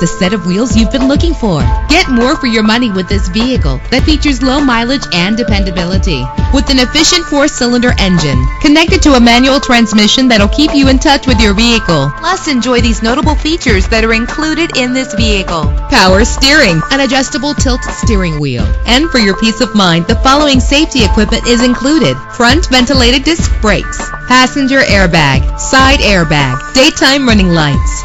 the set of wheels you've been looking for. Get more for your money with this vehicle that features low mileage and dependability. With an efficient 4-cylinder engine connected to a manual transmission that'll keep you in touch with your vehicle. Plus, enjoy these notable features that are included in this vehicle: power steering, an adjustable tilt steering wheel. And for your peace of mind, the following safety equipment is included: front ventilated disc brakes, passenger airbag, side airbag, daytime running lights.